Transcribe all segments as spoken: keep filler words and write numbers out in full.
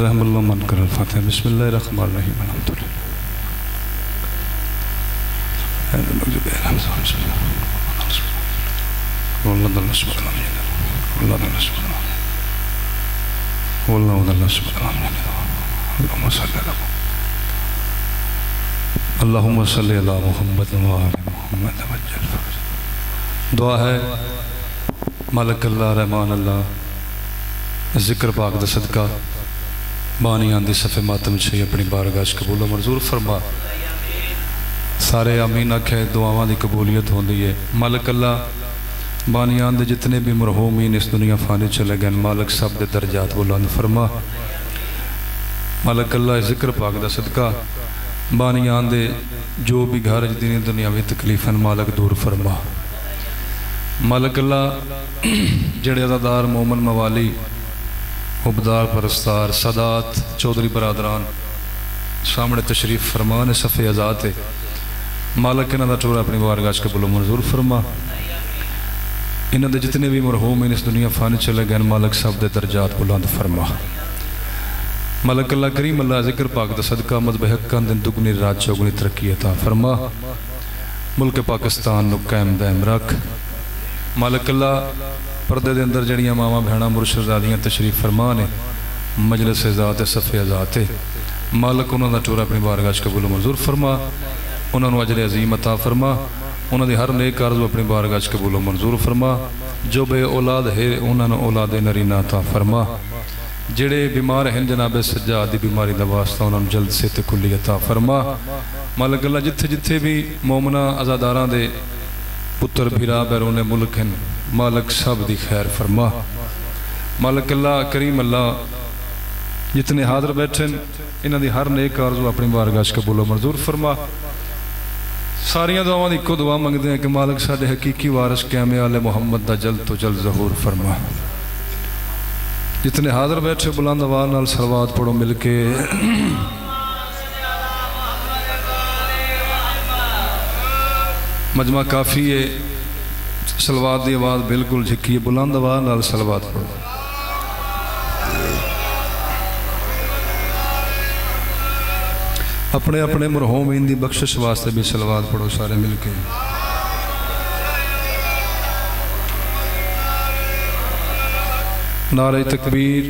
रहमतुल्लाह मन कर फातिहा बिस्मिल्लाहिर्रहमानिर्रहीम अल्लाहुम्मा सल्लि अला मुहम्मद व आलि मुहम्मद वज्जल फरज। दुआ है मालिक अल्लाह रहमान अल्लाह जिक्र पाक दा सदका बानी आंदी सफ़े मातम छे अपनी बारगाह कबूल मंजूर फरमा। सारे आमीन आखे। दुआवां दी कबूलियत होंदी है। मालिक अल्लाह बानी आंदे जितने भी मरहूमीन इस दुनिया फानी चले गए मालिक सब दे दर्जात बुलंद फरमा। मालिक अल्लाह जिक्र पाक दा सदका बानी आंदे जो भी घर दीनी दुनियावी तकलीफन मालिक दूर फरमा। मालिक अल्लाह जेड़े अज़ादार मोमन मवाली उबदार परस्तार सदात चौधरी बरादरान सामने तशरीफ़ फरमा ने सफ़े आज़ाद है। मालिक इन्हां दा टोला अपनी बारगाह कबूल मंजूर फरमा। इन्हां दे जितने भी मरहूम इस दुनिया फानी चले गए मालिक सब दे दर्जात बुलंद फरमा। मालिक अल्लाह करीम अल्लाह जिक्र पाक दा सदका मज़बहक्कन दिन दुगनी रात चौगनी तरक्की अता फरमा। मुल्क पाकिस्तान नूं कायम दायम रख। मालिक अल्लाह पर्दे दे अंदर जड़ियां मावां भैणां मुर्शदादियां तशरीफ़ फरमा ने मजलिस-ए-अज़ा ते सफ़े-ए-अज़ा ते मालिक उन्हां दा टोला अपनी बारगाह कबूल मंजूर फरमा। उन्हां नूं अजर अज़ीम अता फरमा। उन्होंने हर नेक अर्ज़ अपनी बारगाह कबूल मंजूर फरमा। जो बे औलाद है उन्होंने औलाद नरीना अता फरमा। जेड़े बीमार हैं जनाबे सज्जाद दी बीमारी दा वास्ता उन्होंने जल्द सेहत खुली अता फरमा। मालिक अल्लाह जिथे जिथे भी मोमना आज़ादारा दे पुत्र भिरा बैरूने मुल्क हैं मालिक सब दी खैर फरमा। मालिक अल्लाह करीम अल्लाह जितने हाज़र बैठे इन्हां दी हर नेक अर्ज़ अपनी बारगाह कबूल मंजूर फरमा। सारिया दुआवां दी इक्को दुआ मंगते हैं कि मालिक साडे हकीकी वारिस क़यामे आले मुहम्मद दा जल्द तो जल्द ज़हूर फरमा। जितने हाज़र बैठे बुलंद आवाज़ नाल सलवात पढ़ो मिल के। मजमा काफ़ी है, सलवात दी आवाज़ बिल्कुल झिकी है। बुलंद आवाज़ नाल सलवात पढ़ो। अपने अपने मरहूम इन दी बख्शिश वास्ते भी सलवात पढ़ो सारे मिलके। नारे तकबीर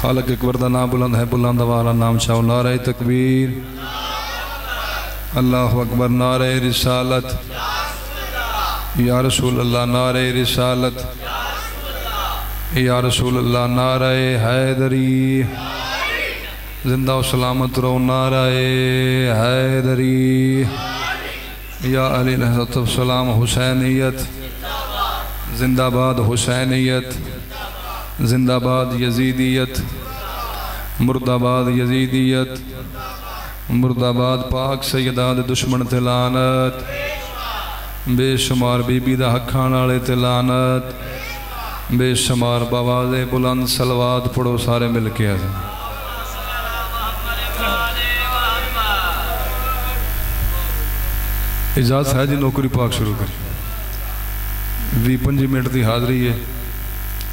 खालिक अकबर का नाम बुलंद है। बुलंद वाला नाम चाहो। नारे तकबीर अल्लाह अकबर। नारे रिसालत या रसूल अल्लाह। नारे रिसालत या रसूल अल्लाह। नारे हैदरी जिंदा व सलामत रहो। नाराए हैदरी या अली रहमत सलाम। हुसैनियत जिंदाबाद। हुसैनियत जिंदाबाद। यजीदियत मुर्दाबाद। यजीदियत मुर्दाबाद। पाक सैयदाद दुश्मन ते लानत। बेशुमार बीबी दा हक खाण वाले ते लानत। बेशुमार बावाज़े बुलंद सलवात पढ़ो सारे मिलके। इजाज़त है जी नौकरी पाक शुरू करी। भी पंजी मिनट की हाज़री है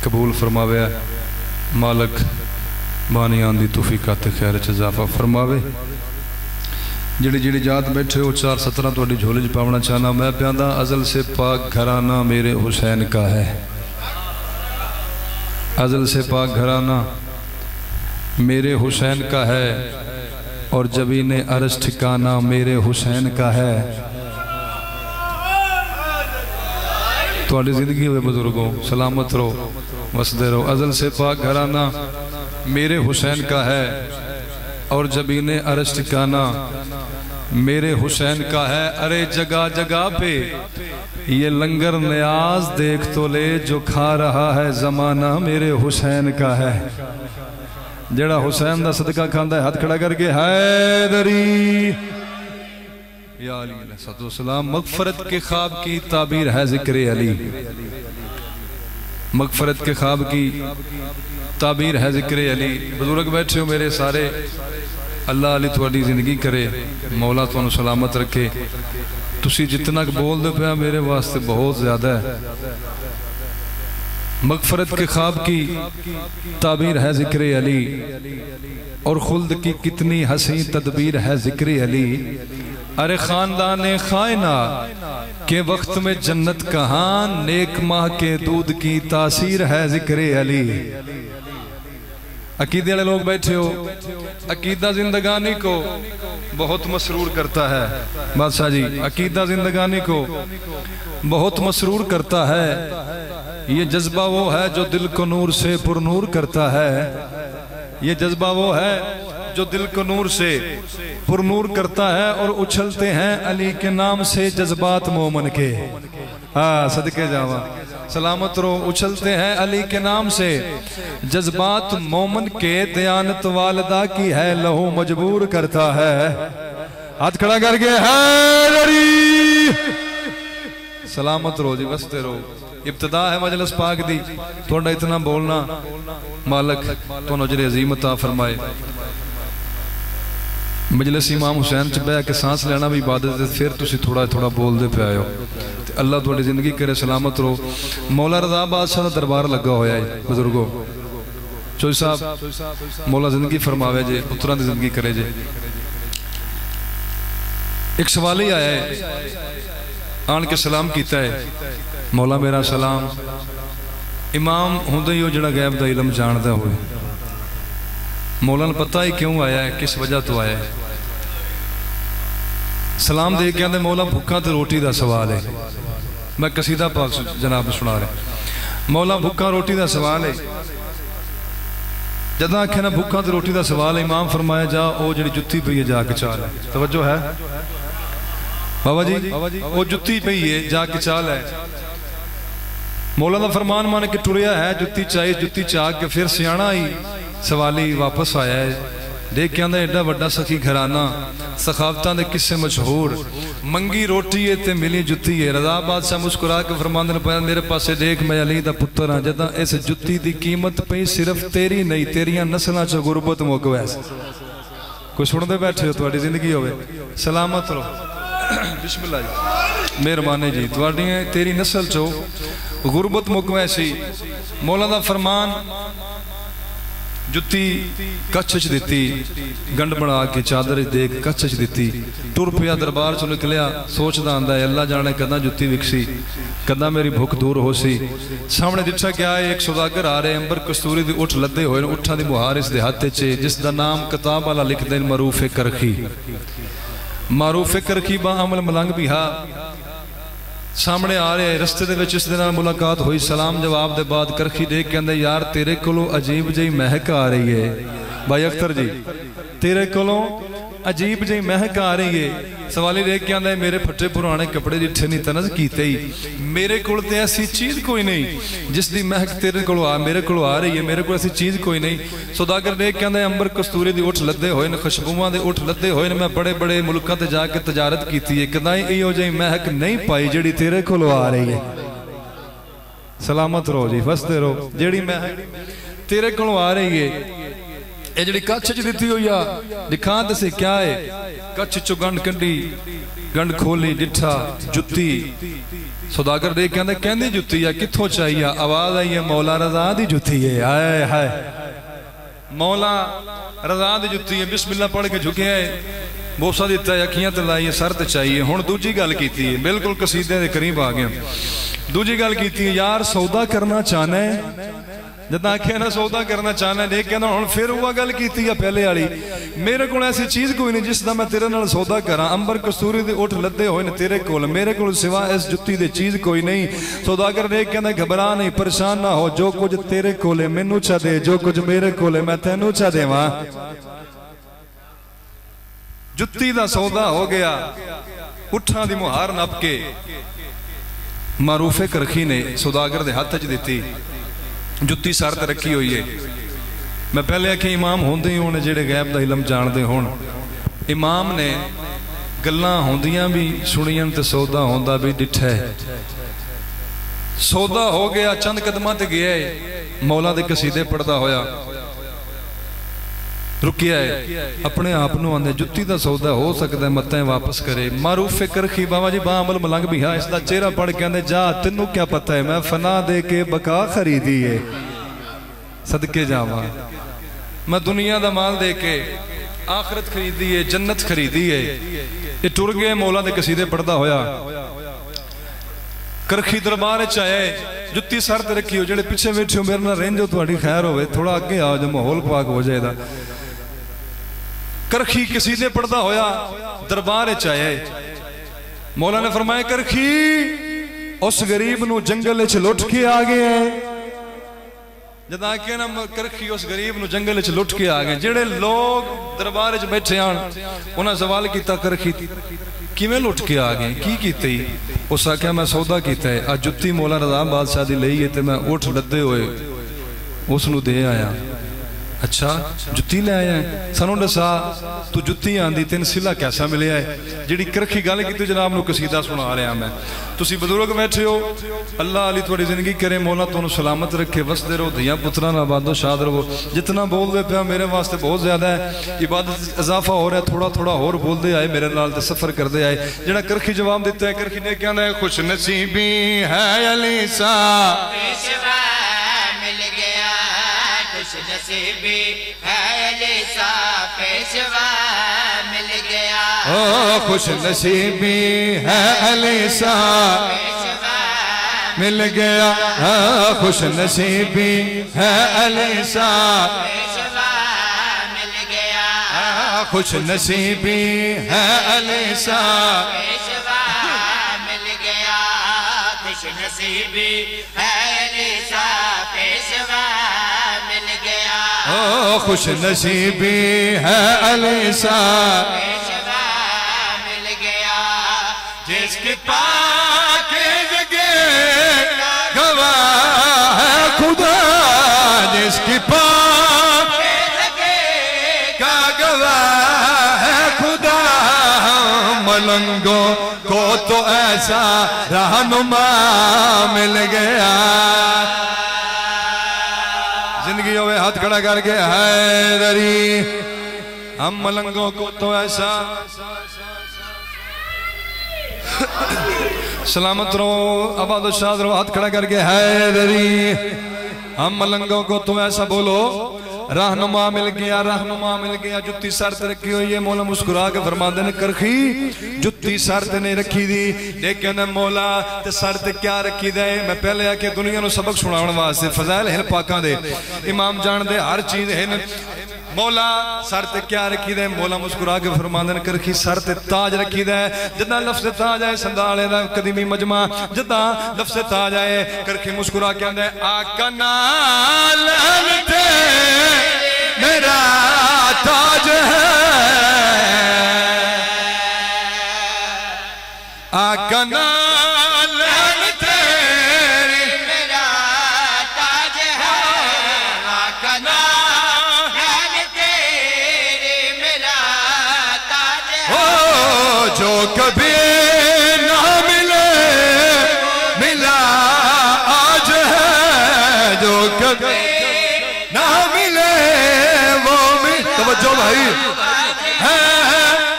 कबूल फरमावे। मालिक बानी आंदी तौफीक़ात खैर च इजाफा फरमावे। जिड़ी जिड़ी जात बैठे हो चार सत्रह तुहाडी झोली च पावना चाहना। मैं प्यादा अज़ल से पाक घराना मेरे हुसैन का है। अज़ल से पाक घराना मेरे हुसैन का है और जबीने अर्श ठिकाना मेरे हुसैन का है। थोड़ी जिंदगी हुए बुजुर्गों सलामत रहो वसदे रहो। अज़ल से पाक घराना मेरे हुसैन का है और जबीने अर्श ठिकाना मेरे हुसैन का है। अरे जगह जगह पे ये लंगर न्याज देख तो ले जो खा रहा है ज़माना मेरे हुसैन का है। जड़ा हुसैन का सदका खांदा है हाथ खड़ा करके। हैदरी या अली अलैहिस्सलाम। मगफरत के ख्वाब की ताबीर है जिक्र अली। मगफरत के ख्वाब की ताबीर है जिक्र अली। बुजुर्ग बैठे हो मेरे सारे अल्लाह अली थोड़ी जिंदगी करे मौला तुहानू सलामत रखे। तुसी जितना बोलदे पे मेरे वास्ते बहुत ज़्यादा है। मगफरत के ख्वाब की ताबीर है जिक्र अली, और खुल्द की कितनी हसी तदबीर है जिक्र अली। अरे खानदान खायना के वक्त में जन्नत कहाँ, नेक माह के दूध की तासीर है जिक्र अली। अकीदे वाले लोग बैठे हो, अकीदा जिंदगानी को बहुत मसरूर करता है। बादशाह जी, अकीदा जिंदगानी को बहुत मसरूर करता है, ये जज्बा वो है जो दिल को नूर से पुरनूर करता है। ये जज्बा वो है जो दिल को नूर से पुरनूर करता है, और उछलते हैं अली के नाम से जज्बात मोमन के। हाँ, सदके जावा, सलामत रो। उछलते हैं अली के नाम से जज्बात मोमन के, दयानत वालदा की है लहू मजबूर करता है। हाथ खड़ा करके है सलामत रो जी, बसते रो। इब्तदा है मजलिस पाक दी, थोड़ा इतना बोलना मालक तो नजरे अजीमत आ फरमाए। मजलिस इमाम हुसैन च बह के सांस लेना भी इबादत है, फिर तुसी थोड़ा थोड़ा बोलते पे आयो। अल्लाह थोड़ी जिंदगी करे सलामत रहो। मौला रज़ा बादशाह का दरबार लगा होया है बुजुर्गो, चौधरी साहब मौला जिंदगी फरमावे जे, पुत्रां दी जिंदगी करे जे। एक सवाल ही आया है, आन के सलाम किया है, मौला मेरा सलाम। इमाम होंदे ही वो जिहड़ा गैब दा इलम जानदा होवे, मौला नूं पता ही क्यों आया है, किस वजह तो आया है। सलाम दे के मौला भुखा तो रोटी का सवाल है। मैं कसीदा पाक जनाब सुना रहा, मौला भुखा रोटी का सवाल है। जदा आखे ना भुखा तो रोटी का सवाल है, इमाम फरमाया जा ओ जी जुत्ती पई है जाके चाल है। तवज्जो है बाबा जी, वो जुत्ती पई है जाके चाल है। मौला का फरमान मान के टुरिया है, जुत्ती चाई जुत्ती चाक के। फिर सियाणा ही सवाली वापस आया है, देख के आंदा एडा वड्डा सखी घराना, सखावतां दे किस्से मशहूर। मंगी रोटी है ते मिली जुत्ती है। रज़ा बादशाह मुस्कुरा के फरमांदे ने पाया मेरे पास देख, मैं अली दा पुत्तर हां। जदां इस जुत्ती दी कीमत पई सिर्फ तेरी नहीं, तेरियां नस्लां च गुरबत मुक वैस। कोई सुनदे बैठे हो, तुहाडी जिंदगी होवे सलामत रहो। बिस्मिल्लाह जी, मेहरबानी जी, तुहाडी तेरी नस्ल चो गुरबत मुक वैसी। मौला दा फरमान जुत्ती कच्छ दिती, गंढ बना के चादर देख कच्छ दिती। तुर पिया दरबार चो निकलिया, सोचता आंदा है अल्लाह जाने कदा जुत्ती विकसी, कदा मेरी भुख दूर हो सी। सामने दिखा क्या है, एक सौदागर आ रहे, अंबर कस्तूरी दी उठ लदे होए, उठां दी मुहार इस देहाते चे, जिस दा नाम किताब वाला लिख देन मारूफे करखी। मारूफे करखी बामल मलंग बिहा सामने आ रहे। रस्ते दे विच इस दे नाल मुलाकात हुई, सलाम जवाब दे बाद करखी देख के आंदे यार तेरे कोलों अजीब जी महक आ रही है। भाई अख्तर जी, तेरे कोलों अजीब जी महक आ रही है। सवाली देख के आंदे मेरे फटे पुराने कपड़े जिथे नहीं तनज कीते ही, मेरे कोल ते ऐसी चीज़ कोई नहीं जिस दी महक तेरे कोलों आ मेरे कोलों आ रही है, मेरे कोल ऐसी चीज़ कोई नहीं। सौदागर देख के आंदे अंबर कस्तूरी दी उठ लदे होए न, खुशबूआं दे उठ लदे होए न, मैं बड़े बड़े मुल्कां ते जाके तजारत कीती है, कदाई इहो जेही महक नहीं पाई जिहड़ी तेरे कोलों आ रही है। सलामत रहो जी, फसते रहो। जिहड़ी महक तेरे कोलों आ रही है, ये जी कच्छ च दिती हुई आ, दिखा दसे क्या है। कच्छ चो गंढ कंढी, गंढ खोली डिठा जुत्ती। सौदागर देख कहंदा कहंदी जुत्ती आ कित्थों चाहिए, आवाज आई है मौला रज़ा दी जुत्ती है। हाय हाय, मौला रज़ा दी जुत्ती है। बिस्मिल्लाह पढ़ के झुके है, बोसा दिता है, अखियां ते लाई है, सर ते चाहिए। हुण दूजी गल कीती है, बिल्कुल कसीदे दे करीब आ गए। दूजी गल कीती है, यार सौदा करना चाहना है। जब आखिया ना सौदा करना चाहना, देख कहना हूँ फिर वह गल की पहले वाली, मेरे को ऐसी चीज़ कोई नहीं जिसका मैं तेरे नाल सौदा करा। अंबर कस्तूरी दे उठ लदे होए ने तेरे कोल, मेरे को सिवा इस जुत्ती दे चीज़ कोई नहीं। सौदागर देख कहना घबरा नहीं, परेशान ना हो, जो कुछ तेरे कोल है मैनू छा दे, जो कुछ मेरे कोल है मैं तैनू छा देवा। जुत्ती का सौदा हो गया, उठां दी मुहार नप के मारूफे करखी ने सौदागर दे हथ च दिती। जुत्ती सरत रखी हुई है। मैं पहले आखिया इमाम होंदे ही होने जेड़े गैब दा इलम जानते होन। इमाम ने गल्लां होंदियां भी सुनियां ते सौदा होंदा भी डिठा है। सौदा हो गया, चंद कदमां ते गया है, मौला दे कसीदे पढ़दा होया, रुकिया है अपने आप नूं आंदे जुत्ती दा सौदा हो सकदा मत्तें वापस करे। मारूफ करखी बाबा जी बामल मलंग भी हाँ इसका चेहरा पढ़ के आंदे जा तेनू क्या पता है मैं फना दे के बका खरीदी है। सदके जावा मैं दुनिया दा माल दे के आखरत खरीदी है जन्नत खरीदी है। ये टुर गए मौला दे कसीदे पढ़दा होया करखी दरबार च आया जुत्ती सर ते रखी हो जेड़े पिछे बैठे हो मेरे नाल रहिंजो तुहाडी खैर होवे थोड़ा अगे आओ जो माहौल पाक हो जाएगा। करखी कसीदे पढ़दा होया दरबार च आया मौला ने फरमाया करखी उस गरीब नूं जंगल च लुट के आ गए है। जद आके ना करखी उस गरीब नूं जंगल च लुट के आ गए जेड़े लोग दरबार च बैठे आन उन्हें सवाल किया करखी किवें लुट के आ गए की कीती। उस आख्या मैं सौदा किया है आ जुत्ती मौला रज़ा बादशाह दी लई है ते मैं उठ लदे होए उस नूं दे आया। अच्छा जुत्ती ले आया है सानू दसा तू जुत्ती आंदी तेन सिला कैसा मिलिया है जिहड़ी करखी गल कीती जनाब नूं कसीदा सुना रहा मैं। तुसी बजुर्ग बैठे हो अल्लाह अली थोड़ी जिंदगी करे मौला तुहानू सलामत रखे वसदे रहो धियां पुत्रां नाल आबादो शाद रहो। जितना बोलदे पिया मेरे वास्ते बहुत ज़्यादा है इबादत इजाफा हो रहा है थोड़ा थोड़ा होर बोलते आए मेरे नाल ते सफ़र करते आए। जिहड़ा करखी जवाब दिता है करखी ने कहना है खुश नसीबी है अली सा पेशवा मिल गया खुश नसीबी है अली सा पेशवा मिल गया ओ खुश नसीबी है अली सा मिल गया खुश नसीबी है अली सा मिल गया खुश नसीबी है अली सा मिल गया खुश नसीबी है अली सा पेशवा मिल गया ओ खुश नसीबी है अली सा जिसके पाक जगे गवाह है खुदा जिसके पाक जगे का गवाह है खुदा मलंगों को तो ऐसा रहनुमा मिल गया। जिंदगी में हाथ खड़ा करके हैदरी हम मलंगों को तो ऐसा सलामत रहो आबाद शाद रहो। हाथ खड़ा करके हैदरी हम मलंगों को तुम ऐसा बोलो रहनुमा मिल गया रहनुमा मिल गया। जुत्ती सर ते रखी हुई है मौला मुस्कुरा के फरमाते ने करखी जुत्ती सर ते नहीं रखी दी लेकिन मौला ते सर ते क्या रखी दे। मैं पहले आके दुनिया को सबक सुनाने वास्ते फजाइल हिल पाकां दे इमाम जान दे हर चीज हिल मौला सर ते क्या रखी दे। मौला मुस्कुरा के फरमाते ने करखी सर ते ताज रखी दे जिदा लफ्ज़ ताज आए संदाले दा कदीमी मजमा जिदा लफ्ज़ ताज आए करखी मुस्कुरा के आंदा आका नाल ते मेरा ताज है आका नाल तेरी मेरा ताज है आका नाल तेरी मेरा ताज है ओ जो कभी ना मिले मिला आज है जो कभी ना मिले जो भाई है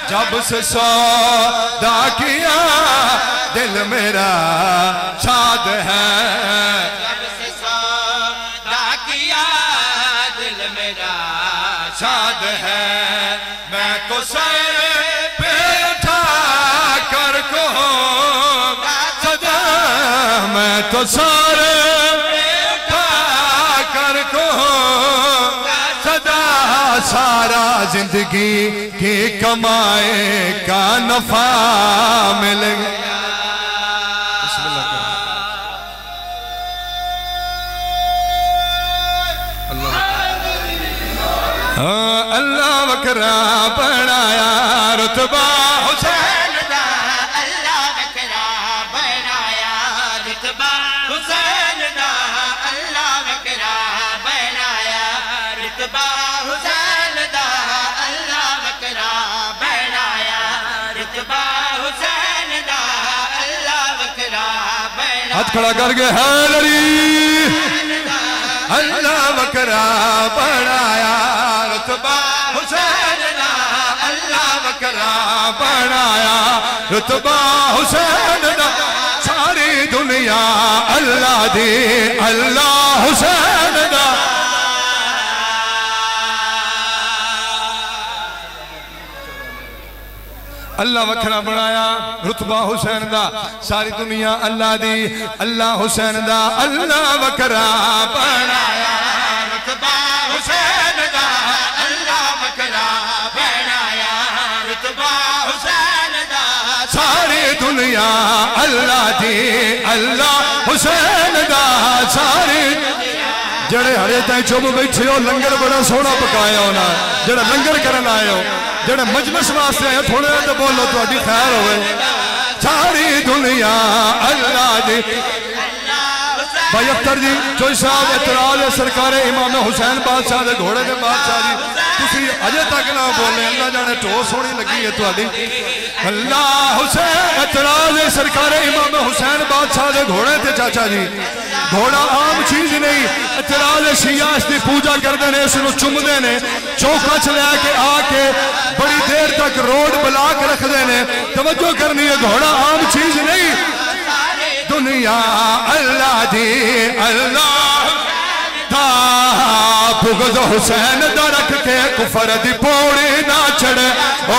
जब से सौदा किया दिल मेरा शाद है जब से सौदा किया दिल मेरा शाद है मैं तो सर पे उठा कर को सदा मैं तो सर पे उठा कर को सारा जिंदगी की कमाए का नफा मिल गया। अल्लाह वकरा बनाया रुतबा हुसैन दा अल्लाह वकरा बनाया रुतबा हुसैन दा अल्लाह वकरा बनाया रुतबा हाथ खड़ा करके हैदरी अल्लाह वकरा बनाया रुतबा करा बनाया रुतबा हुसैन दा सारी दुनिया अल्लाह दी अल्लाह हुसैन दा। अल्लाह वखरा बनाया रुतबा हुसैन दा सारी दुनिया अल्लाह दी अल्लाह हुसैन दा। अल्लाह वखरा बनाया रुतबा हुसैन दा अल्लाह वखरा बनाया रुतबा हुसैन दा सारी दुनिया अल्लाह दी अल्लाह हुसैन दा सारी। जड़े हरे ताई चुप बैठे हो लंगर बड़ा सोहना पकाया होना जड़ा लंगर करन आए हो जड़े मजलिस वास्ते आए थोड़े तो बोलो थोड़ी खैर हो सारी दुनिया अल्लाह दी। भाई अख्तर जी चोई साहब एतराज है सरकारे इमाम हुसैन बादशाह के घोड़े के बादशाह जी तुम अजे तक ना बोले अल्लाह जाने टो सोहनी लगी है थोड़ी। अल्लाह हुसैन एतराज है सरकारे इमाम हुसैन बादशाह के घोड़े थे चाचा जी घोड़ा आम चीज नहीं एतराज शियास की पूजा करते हैं इसनों चुमते हैं चौका च लैके आके बड़ी देर तक रोड ब्लॉक रखते हैं। तवज्जो करनी है घोड़ा आम चीज नहीं दुनिया अल्लाह दी अल्लाह दा भुगत हुसैन दा रख के कुफर दी पौड़ी ना चढ़े ओ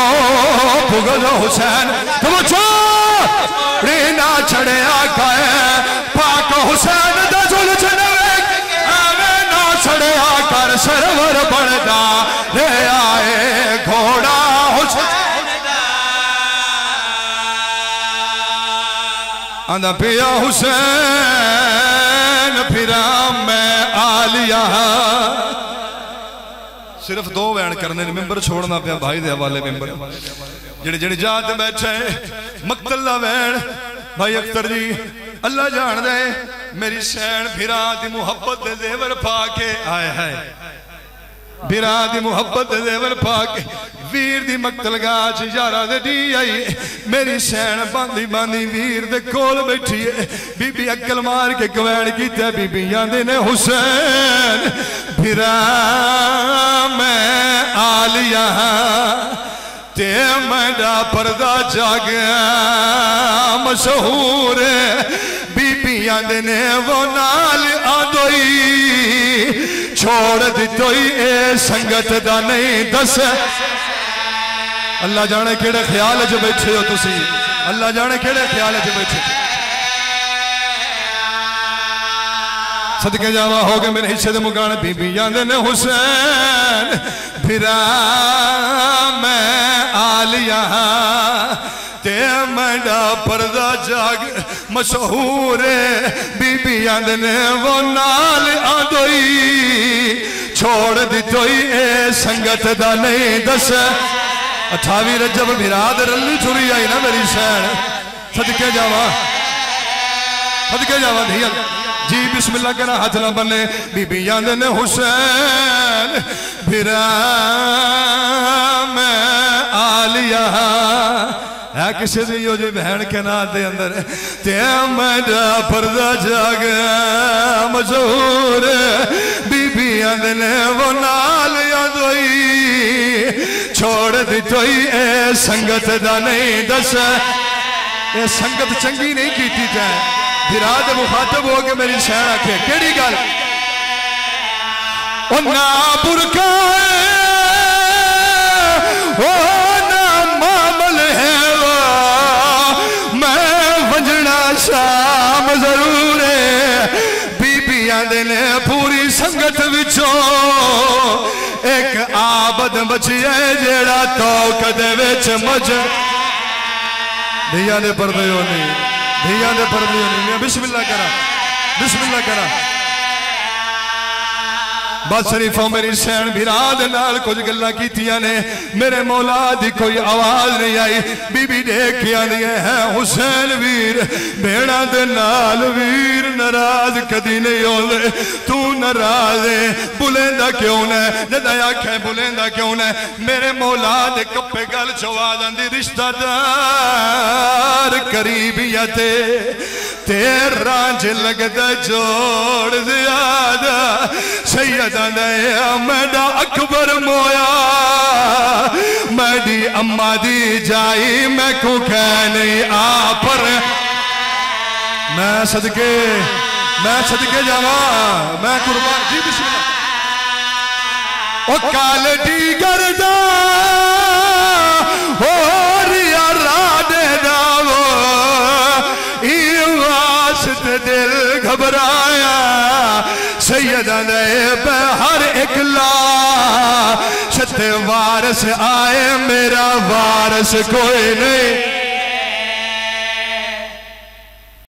भुगत हुसैन तवज्जो रे ना छड़े आका पाक हुसैन कर सरवर पड़दा ले आए घोड़ा हुसैन दा आंदा पिया हुसैन फिरा मैं आलिया। सिर्फ दो बयान करने मेंबर छोड़ना पे भाई दे हवाले मेंबर जेड़े जेड़े जात बैठे मक्तल दा वैन। भाई अख्तर जी अल्लाह जान दे मेरी सैन फिरा दी मुहब्बत दे जेवर पा के आए है फिरा दी मुहब्बत दे जेवर पा के वीर दी मक्तलगाह च यारा दे डी आई मेरी सैन बांधी बांधी वीर दे कोल बैठी है बीबी अक्ल मार के कवैण कीते बीबियां दे ने हुसैन फिरा मैं आलिया ते मेरा पर्दा जागया मशहूर बीबियां ने वो नाल आदोई छोड़ दितोई ए संगत दा नहीं दस। अल्लाह जाने केड़े ख्याल च बैठे हो तुसी अल्लाह जाने केड़े ख्याल च बैठे सदके जावा हो गए मेरे हिस्से दे मुकान बीबियां ने हुसैन फिरा मैं आलिया ते मेरा पर्दा जाग मशहूर बीबियां ने वो नाल आदोई छोड़ दितोई ए संगत दा नहीं दस। अठावी रजब बिराद रली छुरी आई ना मेरी सैन सदके जावा सदके जावा धिया जी बिस्मिल्लाह करा हाथ ना बने बीबियां ने हुसैन फिरा मैं आलिया है किसी से यो जी बहन के ना दे अंदर ते मेरा पर्दा जाग मशहूर बीबियां ने वो नाल दोई छोड़ दी तोई ए संगत दा नहीं दस ए संगत चंगी नहीं की जाए बिराद मुखातब हो के मेरी शहर आखे केड़ी गल ओ ना बुरका ओ ना मामल है वो मैं वजना शाम जरूर है बीबियां ने पूरी संगत विचों एक आबद बची है जेड़ा तो कदे विच मज धिया ने परदे होनी धिया दे परदे होनी बिस्मिल्लाह करा बिस्मिल्लाह करा बस शरीफों मेरी सैन बिराद नाल कुछ गल्लां कीतियां ने मेरे मौला दी कोई आवाज नहीं आई बीबी देख के आंदी है हुसैन वीर भेड़ा दे नाल वीर नाराज कदी नहीं होंदे तू नाराज है बुलेंदा क्यों ना जद आखे बुलेंदा क्यों ना मेरे मौला दे कप्पे गल चवा जांदी रिश्तेदार करीबिया ते तेरा ज लगदा जोड़ ज्यादा सैयद मेरा अकबर मोया मैं दी अम्मा दी जाई मैं को कह नहीं आ पर मैं सदके मैं सदके जावा मैं कुर्बान जी बिस्मिल्लाह ओ काले दी गर्दा हो रिया राधे दावो इवासत दिल घबराया सैयदा ने हर एकला सत्य वारस आए मेरा वारस कोई नहीं।